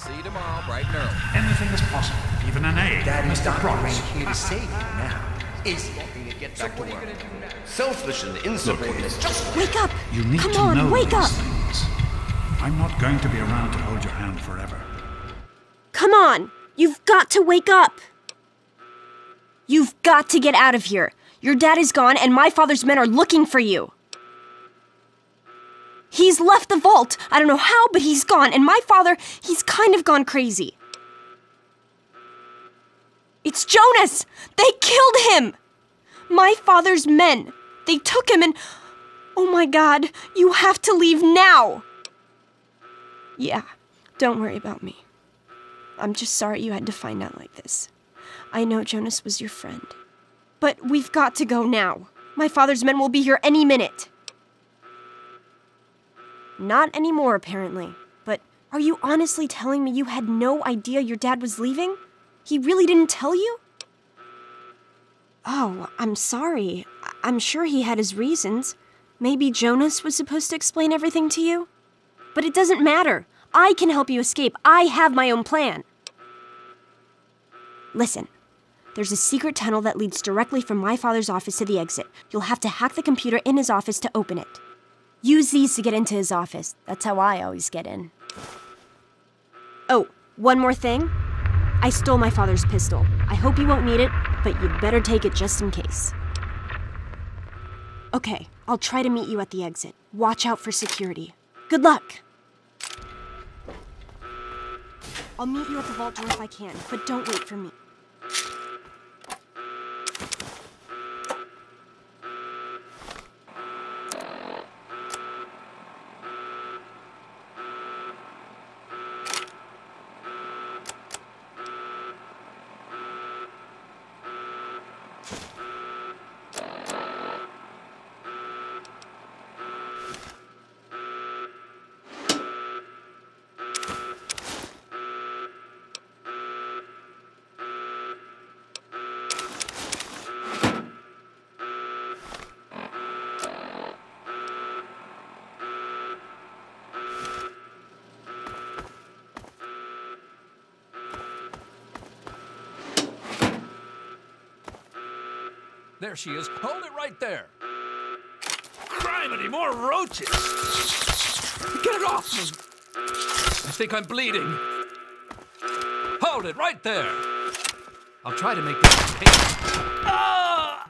See you tomorrow, bright and early. Anything is possible, even an egg. That is not right here to save you now. Is looking to get back to work. Selfish and insubordinate. Just wake up! You need to know these things. I'm not going to be around to hold your hand forever. Come on! You've got to wake up! You've got to get out of here. Your dad is gone and my father's men are looking for you. He's left the vault. I don't know how, but he's gone. And my father, he's kind of gone crazy. It's Jonas! They killed him! My father's men. They took him and... Oh my God, you have to leave now! Yeah, don't worry about me. I'm just sorry you had to find out like this. I know Jonas was your friend. But we've got to go now. My father's men will be here any minute. Not anymore, apparently. But are you honestly telling me you had no idea your dad was leaving? He really didn't tell you? Oh, I'm sorry. I'm sure he had his reasons. Maybe Jonas was supposed to explain everything to you? But it doesn't matter. I can help you escape. I have my own plan. Listen. There's a secret tunnel that leads directly from my father's office to the exit. You'll have to hack the computer in his office to open it. Use these to get into his office. That's how I always get in. Oh, one more thing. I stole my father's pistol. I hope you won't need it, but you'd better take it just in case. Okay, I'll try to meet you at the exit. Watch out for security. Good luck! I'll meet you at the vault door if I can, but don't wait for me. There she is. Hold it right there. Criminy, more roaches! Get it off me! I think I'm bleeding. Hold it right there. I'll try to make this escape. Ah!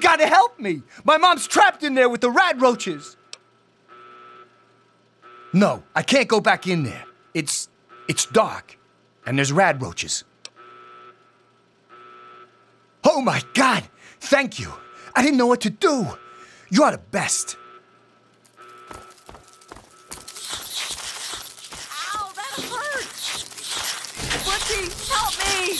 Gotta help me! My mom's trapped in there with the rat roaches! No, I can't go back in there. It's dark, and there's rat roaches. Oh my God! Thank you! I didn't know what to do! You're the best! Ow, that hurts! Butchie, help me!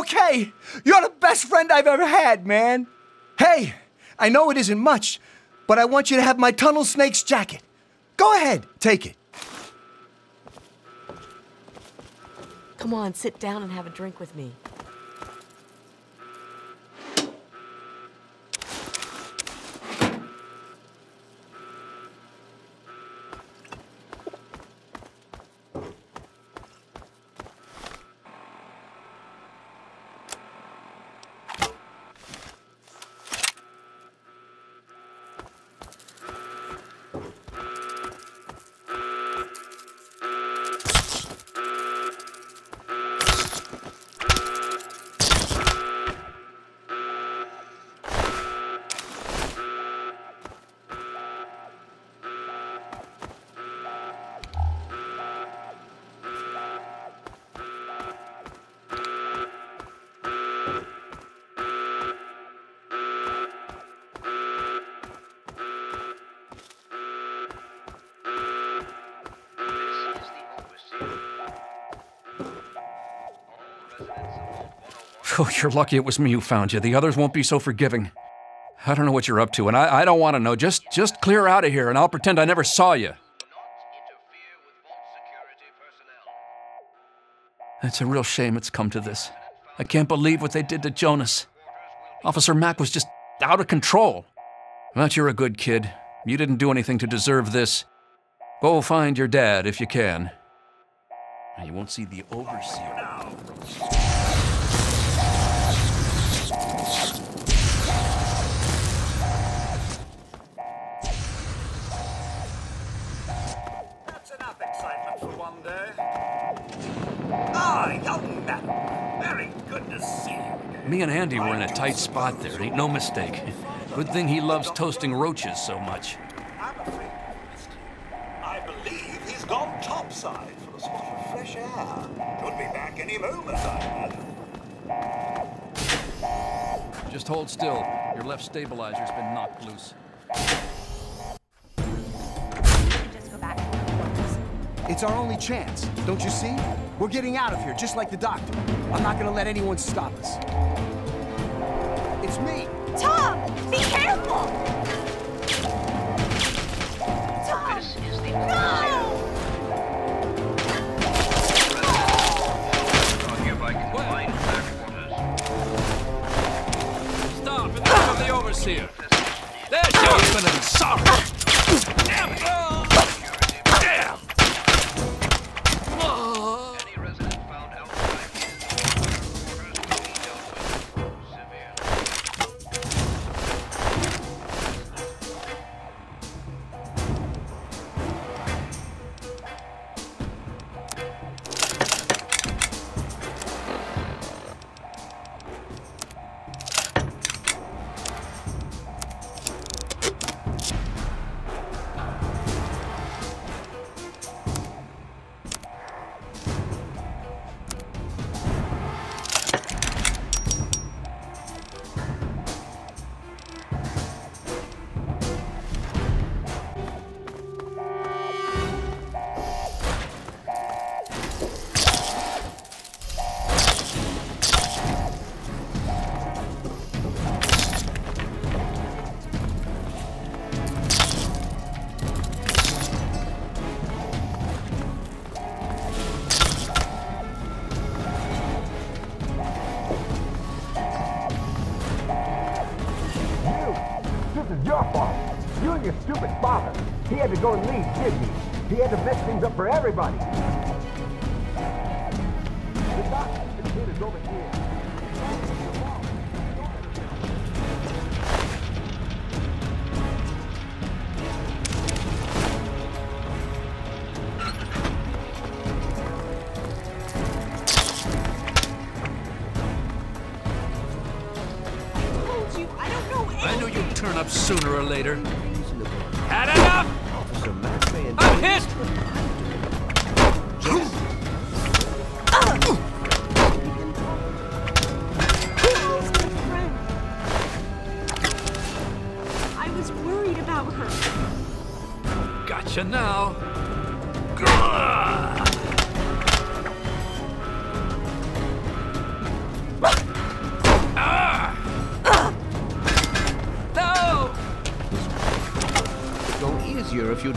Okay, you're the best friend I've ever had, man. Hey, I know it isn't much, but I want you to have my Tunnel Snakes jacket. Go ahead, take it. Come on, sit down and have a drink with me. Oh, you're lucky it was me who found you. The others won't be so forgiving. I don't know what you're up to, and I don't want to know. Just clear out of here, and I'll pretend I never saw you. It's a real shame it's come to this. I can't believe what they did to Jonas. Officer Mack was just out of control. Matt, you're a good kid. You didn't do anything to deserve this. Go find your dad if you can. You won't see the Overseer now. That's enough excitement for one day. Ah, young man. Very good to see you. Me and Andy were in a tight spot there. Ain't no mistake. Good thing he loves toasting roaches so much. I'm afraid, Mr. I believe he's gone topside for a spot of fresh air. Could be back any moment, I imagine. Just hold still. Your left stabilizer's been knocked loose. Just go back to the office. It's our only chance, don't you see? We're getting out of here, just like the doctor. I'm not gonna let anyone stop us. It's me! Tom! Be careful! Tom! This is the... No! I'll hereby confine headquarters. Stop! In the name of the Overseer! They're going to be sorry! Damn it! Damn! Any resident found everybody.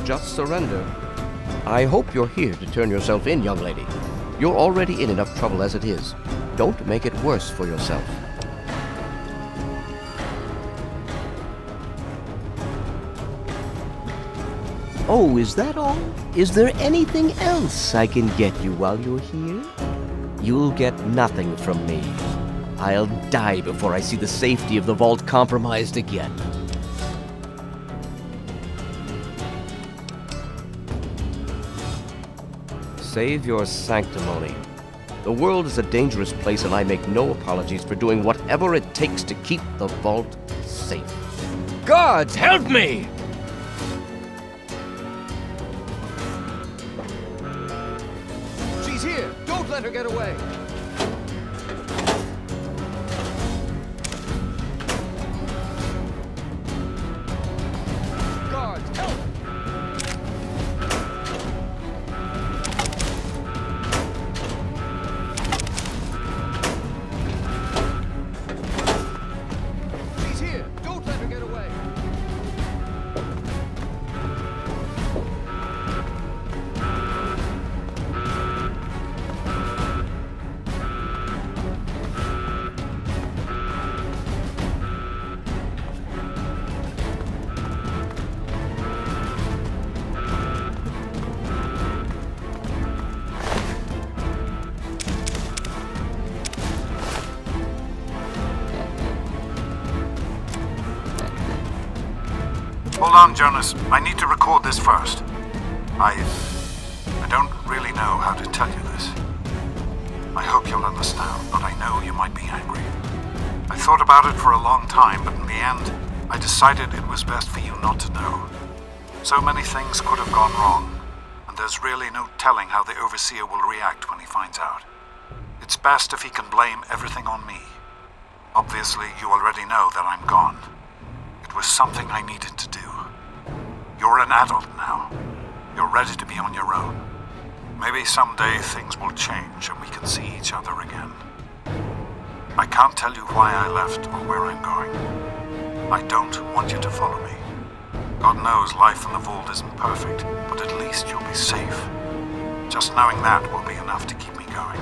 Just surrender. I hope you're here to turn yourself in, young lady. You're already in enough trouble as it is. Don't make it worse for yourself. Oh, is that all? Is there anything else I can get you while you're here? You'll get nothing from me. I'll die before I see the safety of the vault compromised again. Save your sanctimony. The world is a dangerous place, and I make no apologies for doing whatever it takes to keep the vault safe. Gods, help me! She's here! Don't let her get away! Hold on, Jonas. I need to record this first. I don't really know how to tell you this. I hope you'll understand, but I know you might be angry. I thought about it for a long time, but in the end, I decided it was best for you not to know. So many things could have gone wrong, and there's really no telling how the Overseer will react when he finds out. It's best if he can blame everything on me. Obviously, you already know that I'm gone. It was something I needed to do. You're an adult now. You're ready to be on your own. Maybe someday things will change and we can see each other again. I can't tell you why I left or where I'm going. I don't want you to follow me. God knows life in the vault isn't perfect, but at least you'll be safe. Just knowing that will be enough to keep me going.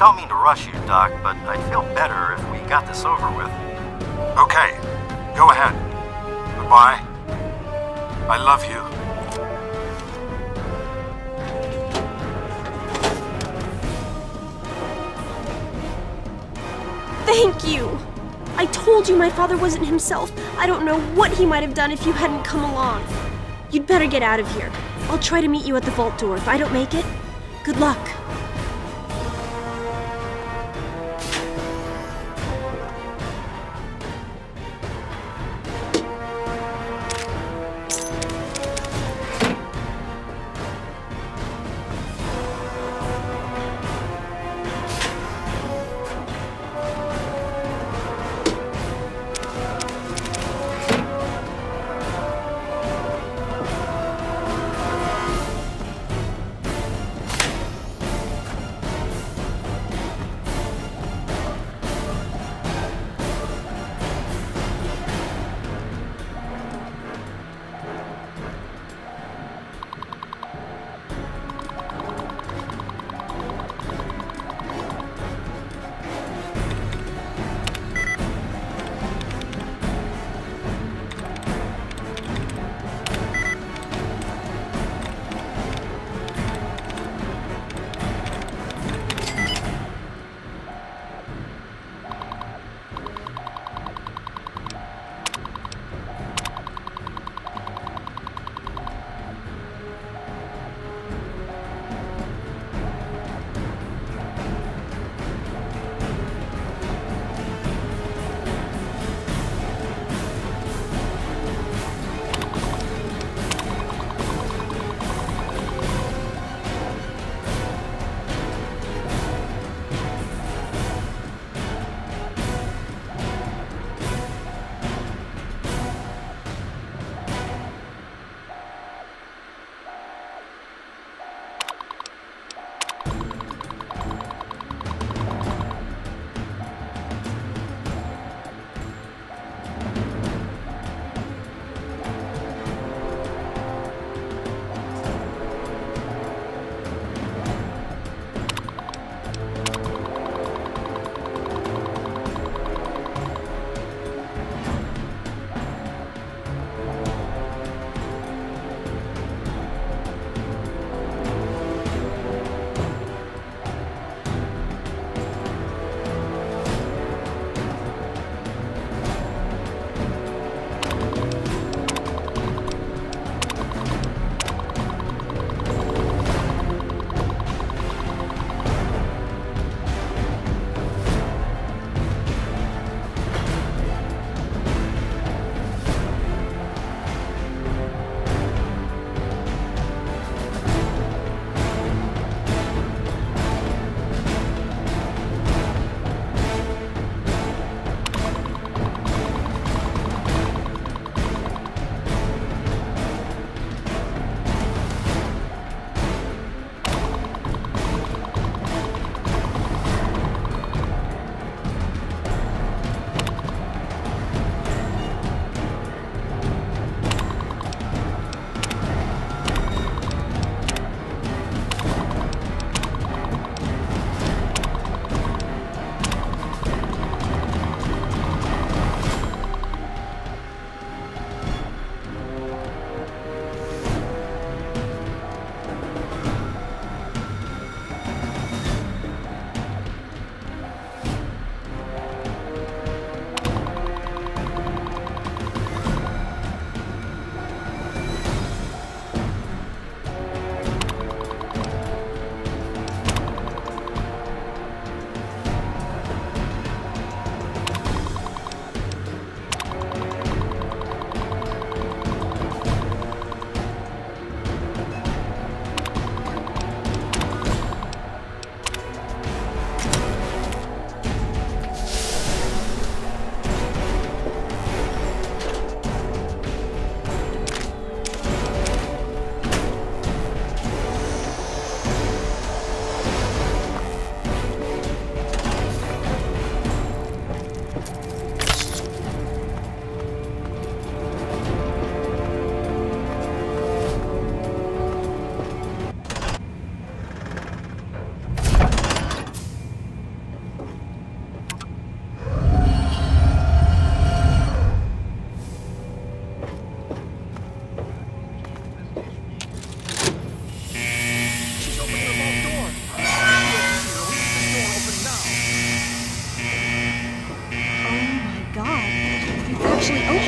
Don't mean to rush you, Doc, but I'd feel better if we got this over with. Okay, go ahead. Goodbye. I love you. Thank you! I told you my father wasn't himself. I don't know what he might have done if you hadn't come along. You'd better get out of here. I'll try to meet you at the vault door. If I don't make it, good luck.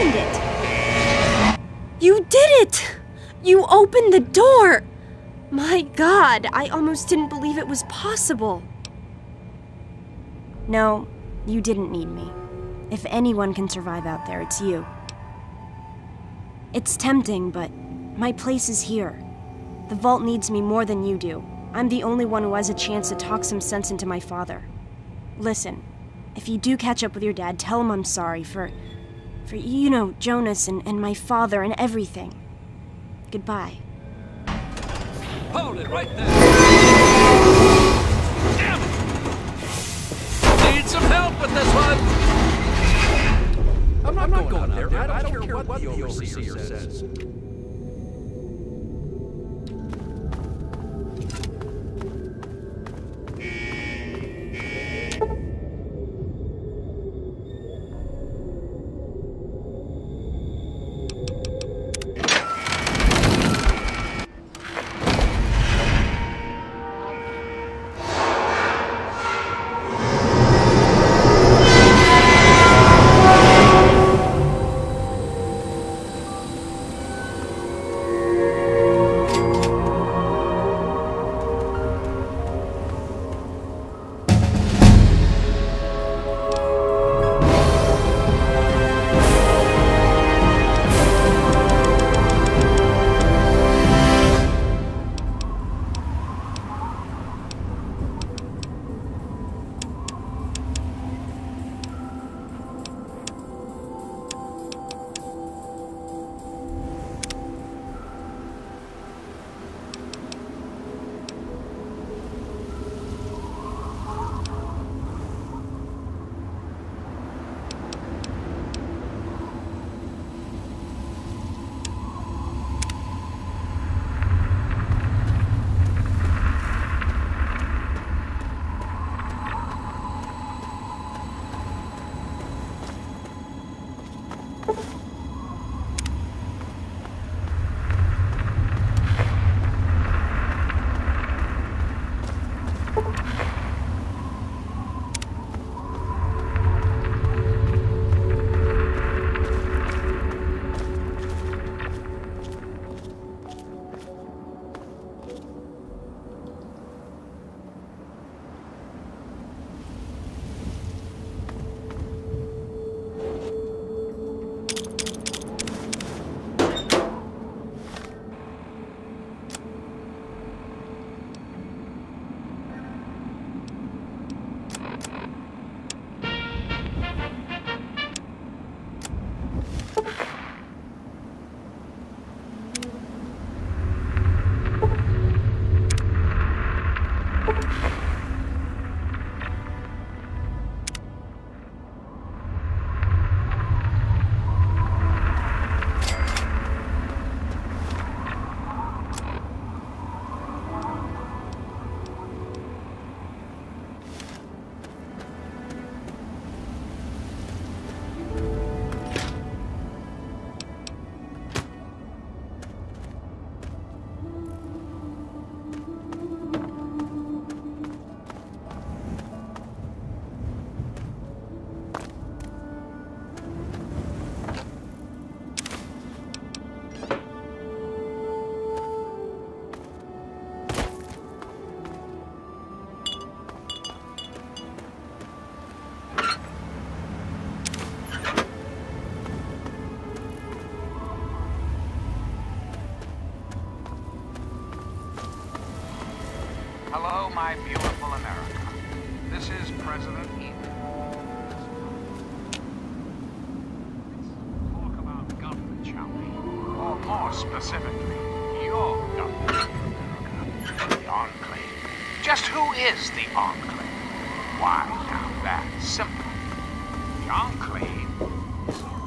opened it. You did it! You opened the door! My God, I almost didn't believe it was possible. No, you didn't need me. If anyone can survive out there, it's you. It's tempting, but my place is here. The vault needs me more than you do. I'm the only one who has a chance to talk some sense into my father. Listen, if you do catch up with your dad, tell him I'm sorry for you know, Jonas and my father and everything. Goodbye. Hold it right there! Damn it! Need some help with this one! I'm not going up there. I don't care what the Overseer says. Hello, my beautiful America. This is President Eden. Talk about government, shall we? Or more specifically, your government, America. The Enclave. Just who is the Enclave? Why, now that's simple. The Enclave.